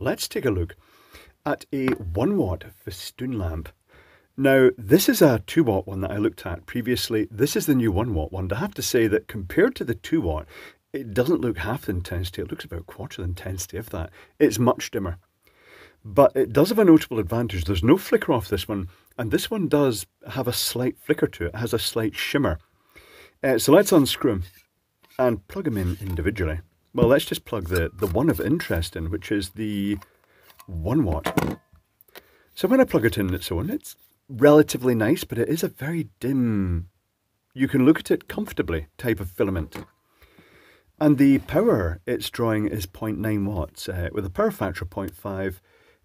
let's take a look at a 1 watt festoon lamp. Now, this is a 2 watt one that I looked at previously. This is the new 1 watt one. I have to say that compared to the 2 watt, it doesn't look half the intensity. It looks about a quarter the intensity of that. It's much dimmer. But it does have a notable advantage. There's no flicker off this one, and this one does have a slight flicker to it. It has a slight shimmer. So let's unscrew them and plug them in individually. Well, let's just plug the one of interest in, which is the 1 watt. So when I plug it in its own, it's relatively nice, but it is a very dim, you can look at it comfortably, type of filament. And the power it's drawing is 0.9 watts, with a power factor of 0.5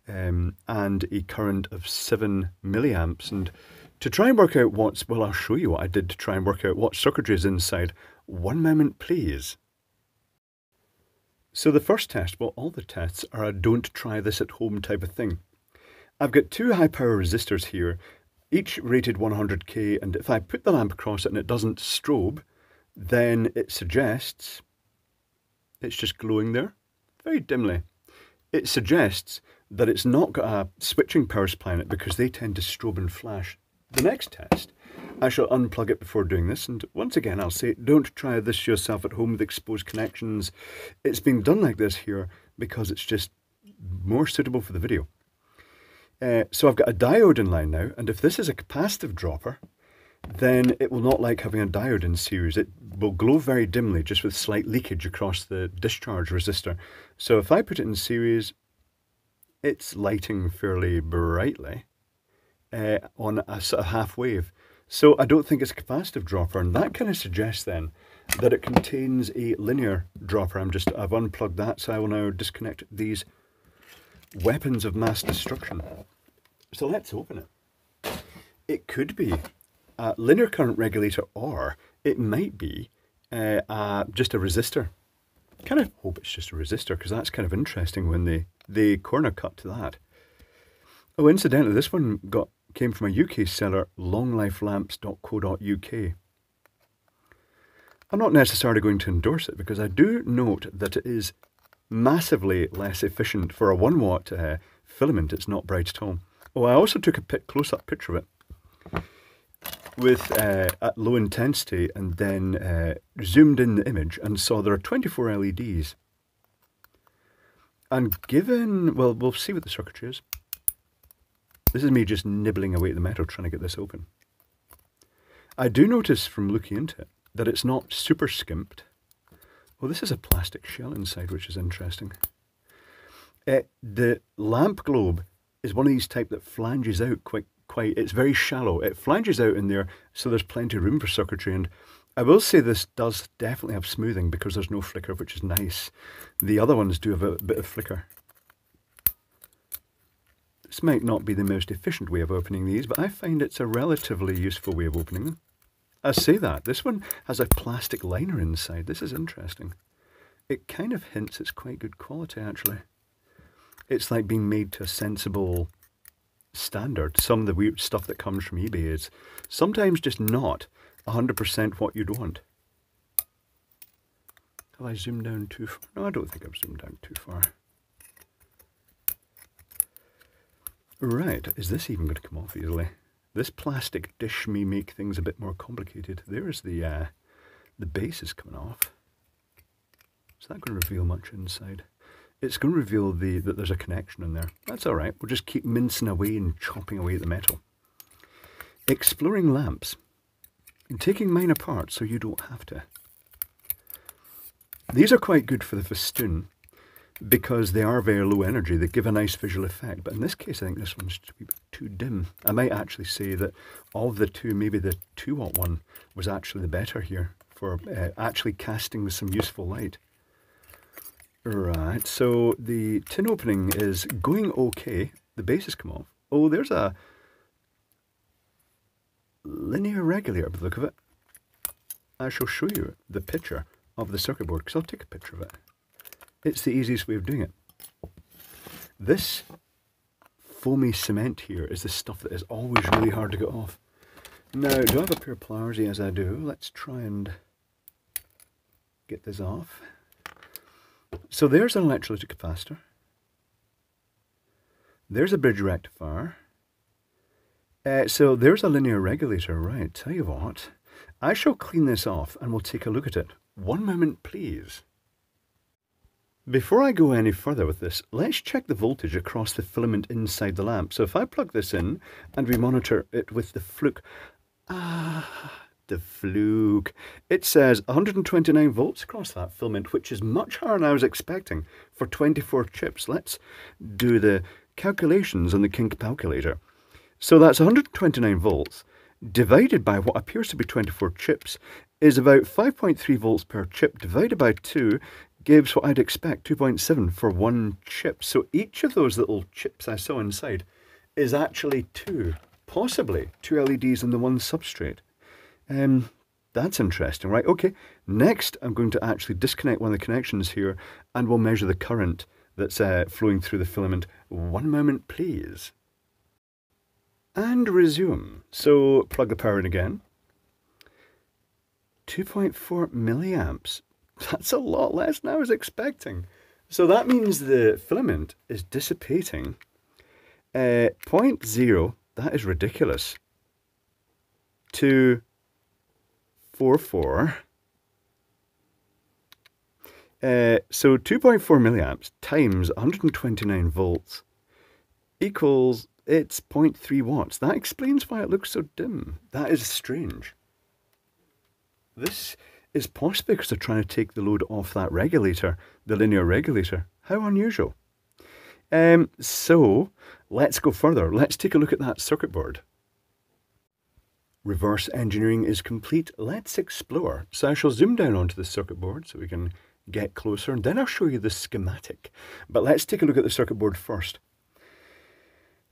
and a current of 7 milliamps. And to try and work out what's, well, I'll show you what I did to try and work out what circuitry is inside. One moment, please. So the first test, well, all the tests are a don't try this at home type of thing. I've got two high power resistors here, each rated 100k, and if I put the lamp across it and it doesn't strobe, then it suggests it's just glowing there, very dimly. It suggests that it's not got a switching power supply in it because they tend to strobe and flash. The next test, I shall unplug it before doing this, and once again I'll say don't try this yourself at home with exposed connections. It's being done like this here because it's just more suitable for the video. So I've got a diode in line now, and if this is a capacitive dropper, then it will not like having a diode in series. It will glow very dimly, just with slight leakage across the discharge resistor. So if I put it in series, it's lighting fairly brightly on a sort of half wave. So I don't think it's a capacitive dropper, and that kind of suggests then that it contains a linear dropper. I've unplugged that, so I will now disconnect these weapons of mass destruction. So let's open it. It could be a linear current regulator, or it might be just a resistor. Kind of hope it's just a resistor, because that's kind of interesting when they corner cut to that. Oh, incidentally, this one came from a UK seller, longlifelamps.co.uk. I'm not necessarily going to endorse it, because I do note that it is massively less efficient. For a 1 watt filament, it's not bright at all. Oh, I also took a close-up picture of it with at low intensity, and then zoomed in the image and saw there are 24 LEDs. And given, well, we'll see what the circuitry is. This is me just nibbling away at the metal trying to get this open. I do notice from looking into it that it's not super skimped. Well, this is a plastic shell inside, which is interesting. The lamp globe is one of these type that flanges out quite. It's very shallow. It flanges out in there, so there's plenty of room for circuitry. And I will say this does definitely have smoothing because there's no flicker, which is nice. The other ones do have a bit of flicker. This might not be the most efficient way of opening these, but I find it's a relatively useful way of opening them. I say that. This one has a plastic liner inside. This is interesting. It kind of hints it's quite good quality, actually. It's like being made to a sensible standard. Some of the weird stuff that comes from eBay is sometimes just not 100% what you'd want. Have I zoomed down too far? No, I don't think I've zoomed down too far. Right, is this even going to come off easily? This plastic dish may make things a bit more complicated. There is the base is coming off. Is that going to reveal much inside? It's going to reveal that there's a connection in there. That's all right. We'll just keep mincing away and chopping away at the metal. Exploring lamps and taking mine apart so you don't have to. These are quite good for the festoon because they are very low energy. They give a nice visual effect, but in this case I think this one's too dim. I might actually say that of the two, maybe the 2 watt one was actually the better here for actually casting some useful light. Right, so the tin opening is going okay. The base has come off. Oh, there's a linear regulator by the look of it. I shall show you the picture of the circuit board because I'll take a picture of it. It's the easiest way of doing it. This foamy cement here is the stuff that is always really hard to get off. Now, do I have a pair of pliers? Yes, I do. Let's try and get this off. So there's an electrolytic capacitor. There's a bridge rectifier. So there's a linear regulator, right? Tell you what, I shall clean this off and we'll take a look at it. One moment, please. Before I go any further with this, let's check the voltage across the filament inside the lamp. So if I plug this in and we monitor it with the fluke, the fluke, it says 129 volts across that filament, which is much higher than I was expecting for 24 chips. Let's do the calculations on the Kink calculator. So that's 129 volts divided by what appears to be 24 chips is about 5.3 volts per chip divided by 2 gives what I'd expect, 2.7 for one chip. So each of those little chips I saw inside is actually two, possibly two LEDs on the one substrate. That's interesting, right? Okay, next I'm going to actually disconnect one of the connections here and we'll measure the current that's flowing through the filament. One moment, please. And resume. So plug the power in again. 2.4 milliamps. That's a lot less than I was expecting. So that means the filament is dissipating. 0.0, that is ridiculous. 244. So 2.4 milliamps times 129 volts equals, it's 0.3 watts. That explains why it looks so dim. That is strange. This is possibly because they're trying to take the load off that regulator, the linear regulator. How unusual. So let's go further. Let's take a look at that circuit board. Reverse engineering is complete. Let's explore. So I shall zoom down onto the circuit board so we can get closer, and then I'll show you the schematic. But let's take a look at the circuit board first.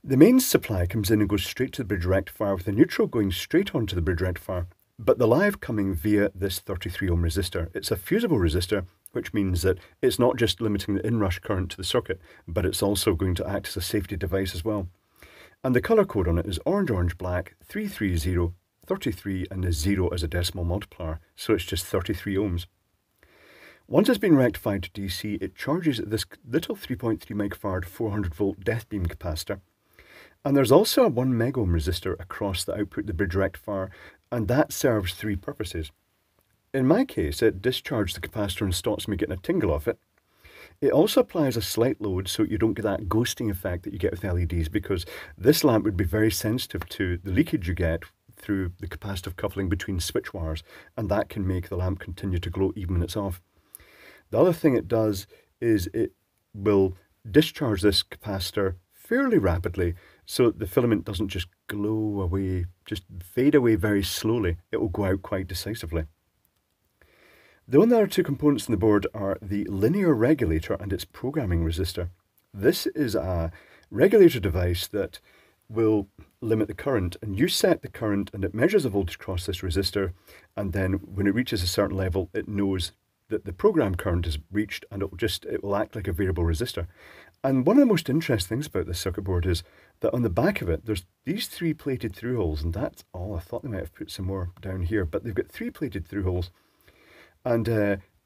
The mains supply comes in and goes straight to the bridge rectifier, with the neutral going straight onto the bridge rectifier, but the live coming via this 33 ohm resistor. It's a fusible resistor, which means that it's not just limiting the inrush current to the circuit, but it's also going to act as a safety device as well. And the colour code on it is orange, orange, black, 330, 33, and the 0 as a decimal multiplier, so it's just 33 ohms. Once it's been rectified to DC, it charges this little 3.3 microfarad 400 volt death beam capacitor. And there's also a 1 mega ohm resistor across the output, the bridge rectifier, and that serves three purposes. In my case, it discharges the capacitor and stops me getting a tingle off it. It also applies a slight load so you don't get that ghosting effect that you get with LEDs, because this lamp would be very sensitive to the leakage you get through the capacitive coupling between switch wires, and that can make the lamp continue to glow even when it's off. The other thing it does is it will discharge this capacitor fairly rapidly, so the filament doesn't just glow away, just fade away very slowly. It will go out quite decisively. The other two components in the board are the linear regulator and its programming resistor. This is a regulator device that will limit the current, and you set the current and it measures the voltage across this resistor, and then when it reaches a certain level it knows that the program current is reached, and it will act like a variable resistor. And one of the most interesting things about this circuit board is that on the back of it, there's these three plated through holes, and that's all. I thought they might have put some more down here, but they've got three plated through holes. And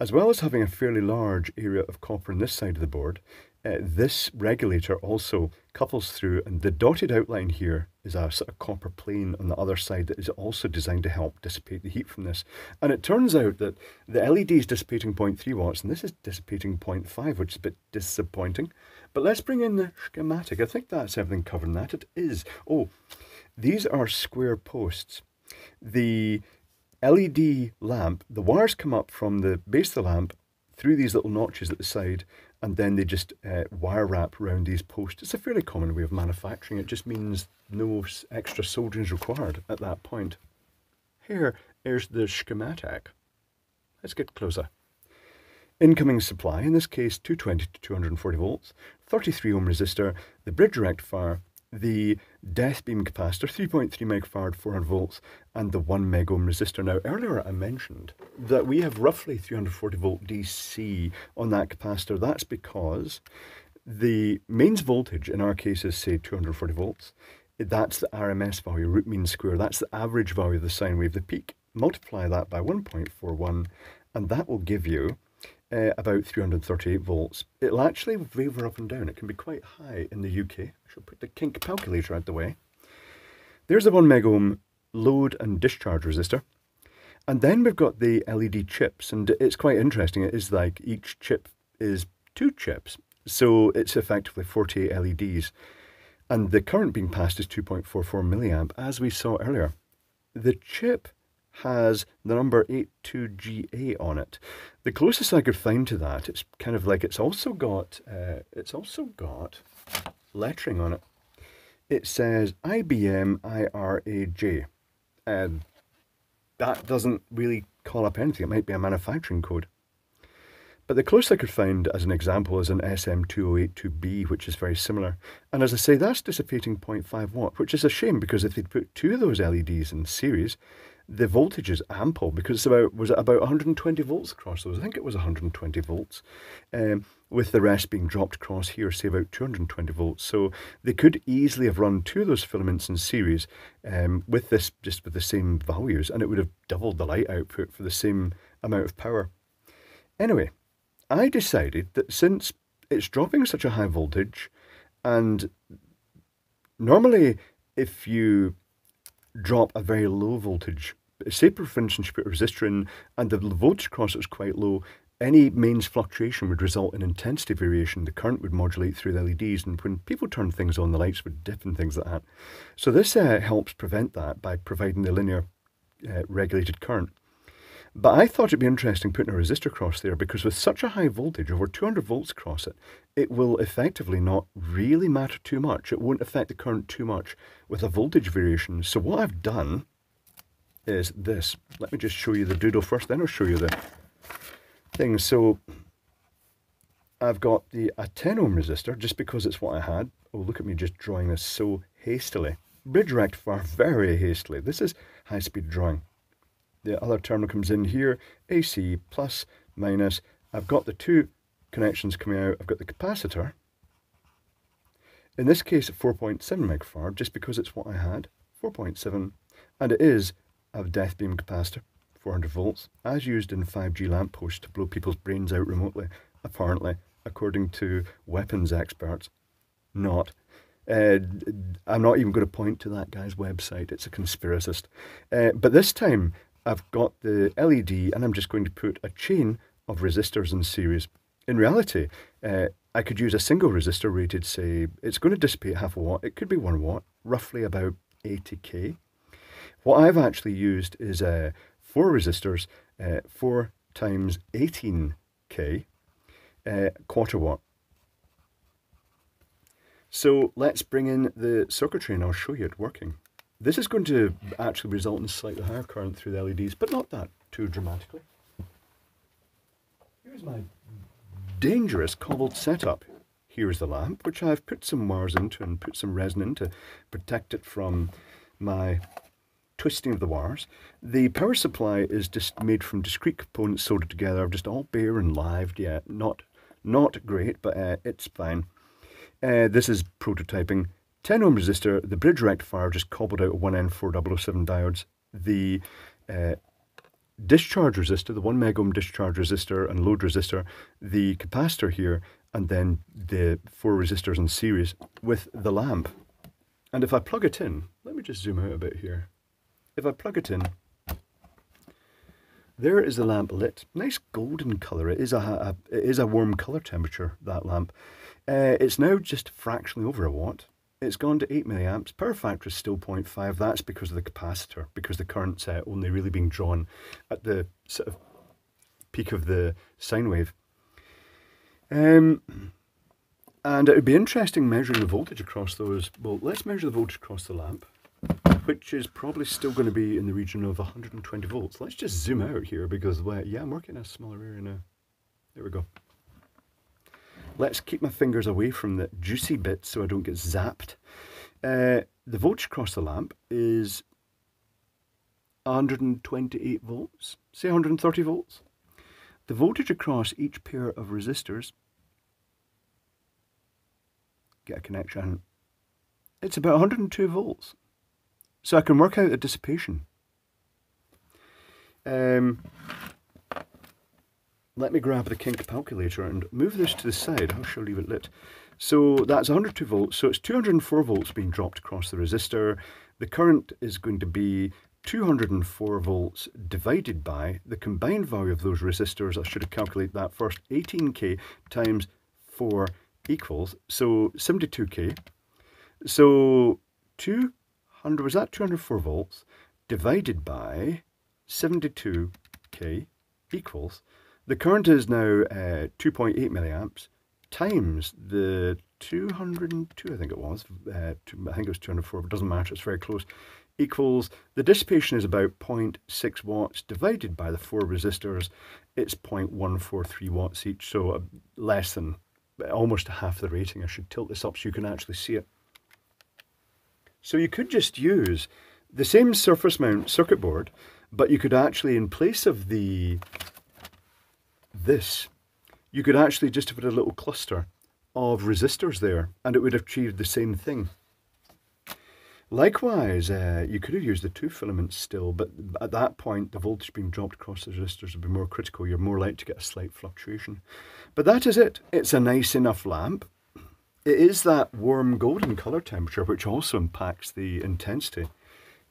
as well as having a fairly large area of copper on this side of the board, this regulator also couples through, and the dotted outline here is a sort of copper plane on the other side that is also designed to help dissipate the heat from this. And it turns out that the LED is dissipating 0.3 watts and this is dissipating 0.5, which is a bit disappointing. But let's bring in the schematic. I think that's everything covering that. It is. Oh, these are square posts. The LED lamp, the wires come up from the base of the lamp through these little notches at the side, and then they just wire wrap around these posts. It's a fairly common way of manufacturing. It just means no extra soldering is required at that point. Here is the schematic. Let's get closer. Incoming supply, in this case 220 to 240 volts, 33 ohm resistor, the bridge rectifier, the death beam capacitor, 3.3 microfarad, 400 volts, and the 1 mega ohm resistor. Now, earlier I mentioned that we have roughly 340 volt DC on that capacitor. That's because the mains voltage, in our case, is, say, 240 volts. That's the RMS value, root mean square. That's the average value of the sine wave, the peak. Multiply that by 1.41, and that will give you about 338 volts. It'll actually waver up and down. It can be quite high in the UK. I shall put the kink calculator out the way. There's the 1 mega ohm load and discharge resistor. And then we've got the LED chips, and it's quite interesting. It is like each chip is 2 chips, so it's effectively 48 LEDs. And the current being passed is 2.44 milliamp, as we saw earlier. The chip has the number 82GA on it. The closest I could find to that, it's kind of like it's also got lettering on it. It says IBM IRAJ. That doesn't really call up anything. It might be a manufacturing code. But the closest I could find as an example is an SM2082B, which is very similar. And as I say, that's dissipating 0.5 watt, which is a shame, because if they'd put 2 of those LEDs in series, the voltage is ample, because it's about, was it about 120 volts across those? I think it was 120 volts, with the rest being dropped across here, say about 220 volts. So they could easily have run 2 of those filaments in series with this, just with the same values, and it would have doubled the light output for the same amount of power. Anyway, I decided that since it's dropping such a high voltage, and normally if you drop a very low voltage, say for instance you put a resistor in and the voltage across it is quite low, any mains fluctuation would result in intensity variation. The current would modulate through the LEDs, and when people turn things on, the lights would dip and things like that. So this helps prevent that by providing the linear regulated current. But I thought it'd be interesting putting a resistor across there, because with such a high voltage, over 200 volts across it, it will effectively not really matter too much. It won't affect the current too much with a voltage variation. So what I've done is this. Let me just show you the doodle first, then I'll show you the thing. So I've got a 10 ohm resistor, just because it's what I had. Oh, look at me just drawing this so hastily. Bridge rectifier, very hastily. This is high-speed drawing. The other terminal comes in here, AC, plus, minus. I've got the 2 connections coming out. I've got the capacitor. In this case, 4.7 microfarad, just because it's what I had, 4.7. And it is a death beam capacitor, 400 volts, as used in 5G lampposts to blow people's brains out remotely, apparently, according to weapons experts. Not. I'm not even going to point to that guy's website. It's a conspiracist. But this time, I've got the LED, and I'm just going to put a chain of resistors in series. In reality, I could use a single resistor rated, say, it's going to dissipate half a watt. It could be 1 watt, roughly about 80k. What I've actually used is 4 resistors, 4 times 18k, quarter watt. So let's bring in the circuitry and I'll show you it working. This is going to actually result in slightly higher current through the LEDs, but not that too dramatically. Here's my dangerous cobbled setup. Here's the lamp, which I've put some wires into and put some resin in to protect it from my twisting of the wires. The power supply is just made from discrete components soldered together, just all bare and lived. Yeah, not great, but it's fine. This is prototyping. 10 ohm resistor, the bridge rectifier just cobbled out of 1N4007 diodes, the discharge resistor, the 1 mega ohm discharge resistor and load resistor, the capacitor here, and then the 4 resistors in series with the lamp. And if I plug it in, let me just zoom out a bit here. If I plug it in, there is the lamp lit. Nice golden colour. It is a warm colour temperature, that lamp. It's now just fractionally over a watt. It's gone to 8 milliamps. Power factor is still 0.5. That's because of the capacitor, because the current's only really being drawn at the sort of peak of the sine wave. And it would be interesting measuring the voltage across those. Well, let's measure the voltage across the lamp, which is probably still going to be in the region of 120 volts. Let's just zoom out here because, yeah, I'm working in a smaller area now. There we go. Let's keep my fingers away from the juicy bit so I don't get zapped. The voltage across the lamp is 128 volts, say 130 volts. The voltage across each pair of resistors, get a connection, it's about 102 volts. So I can work out the dissipation. let me grab the kink calculator and move this to the side. I'll show you it lit. So that's 102 volts, so it's 204 volts being dropped across the resistor. The current is going to be 204 volts divided by the combined value of those resistors. I should have calculated that first. 18k times 4 equals, so 72k. So 200, was that 204 volts divided by 72k equals, the current is now 2.8 milliamps times the 202, I think it was, I think it was 204, but it doesn't matter, it's very close, equals, the dissipation is about 0.6 watts divided by the 4 resistors, it's 0.143 watts each, so less than, almost half the rating. I should tilt this up so you can actually see it. So you could just use the same surface mount circuit board, but you could actually, in place of this, you could actually just put a little cluster of resistors there and it would have achieved the same thing. Likewise, you could have used the 2 filaments still, but at that point the voltage being dropped across the resistors would be more critical. You're more likely to get a slight fluctuation. But that is it. It's a nice enough lamp. It is that warm golden colour temperature which also impacts the intensity.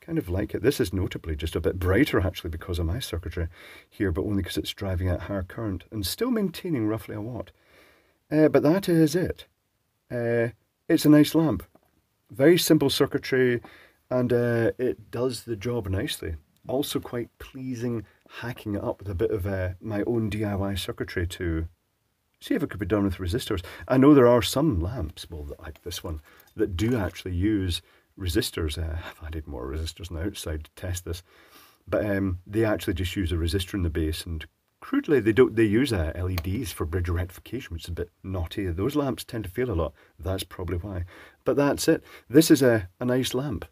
Kind of like it. This is notably just a bit brighter actually because of my circuitry here, but only because it's driving at higher current and still maintaining roughly a watt. But that is it. It's a nice lamp. Very simple circuitry, and it does the job nicely. Also quite pleasing hacking it up with a bit of my own DIY circuitry to see if it could be done with resistors. I know there are some lamps, well, like this one, that do actually use resistors. I've added more resistors on the outside to test this, but they actually just use a resistor in the base, and crudely, they use LEDs for bridge rectification, which is a bit naughty. Those lamps tend to fail a lot. That's probably why. But that's it. This is a nice lamp.